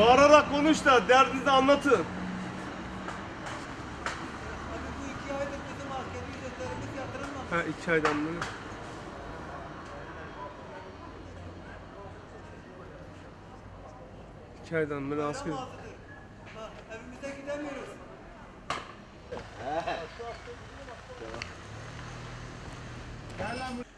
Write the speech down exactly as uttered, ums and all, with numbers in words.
Bağırarak konuş da derdinizi anlatın. Ha, iki aydan mı? İki aydan mı? Asker. Evimize gidemiyoruz. Gel lan buraya.